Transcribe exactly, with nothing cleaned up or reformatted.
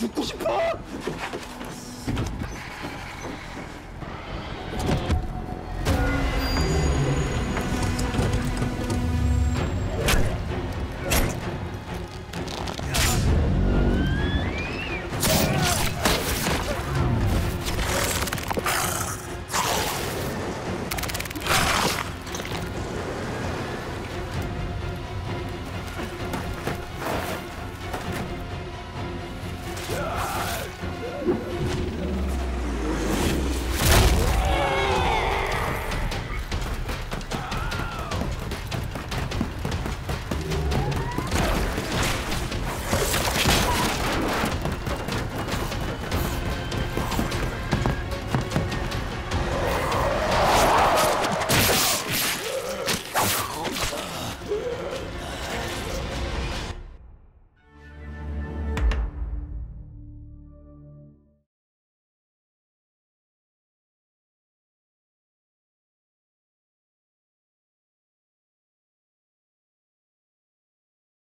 죽고 싶어!